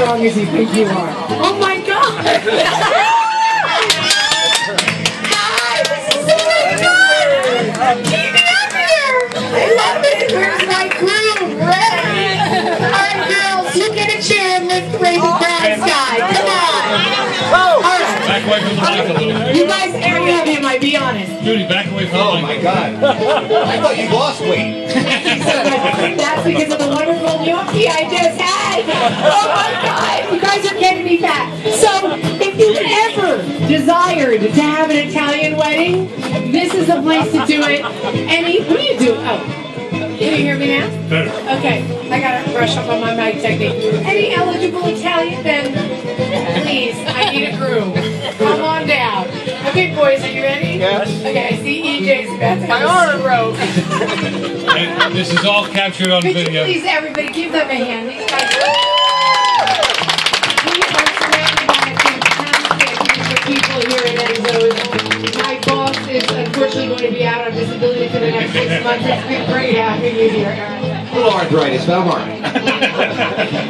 strong as you think you are. Oh my God! God, this is so fun! Keep me up here! I love it! Where's my crew? Ready? Alright girls, you get a chair and lift the raising crowd sky. Come on! Alright. You guys air love him, I be honest. Judi, back away from the mic. Oh my God. I thought you lost weight. That's because of the wonderful gnocchi I just had. Oh my God, you guys are getting me fat. So, if you ever desired to have an Italian wedding, this is the place to do it. And what do you do? Oh, can you hear me now? Better. Okay, I gotta brush up on my mic technique. Any eligible Italian then? Please, I need a groom. Come on down. Okay, boys, are you ready? Yes. Okay, I see EJ's about to have a stroke. And this is all captured on video. Please, everybody, give them a hand. These guys we are surrounded by a fantastic group of people here in Enzo. My boss is unfortunately going to be out on disability for the next 6 months. It's been great having you here, Aaron. A little arthritis, but I'm all right.